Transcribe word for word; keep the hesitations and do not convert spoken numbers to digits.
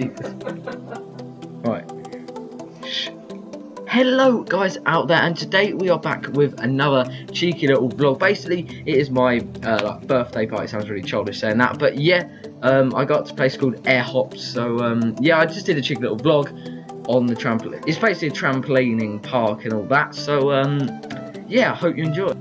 Jesus. Right. Hello guys out there, and today we are back with another cheeky little vlog. Basically it is my uh, like birthday party. Sounds really childish saying that, but yeah, um, I got to a place called Air Hops, so um, yeah, I just did a cheeky little vlog on the trampoline. It's basically a trampolining park and all that, so um, yeah, I hope you enjoy.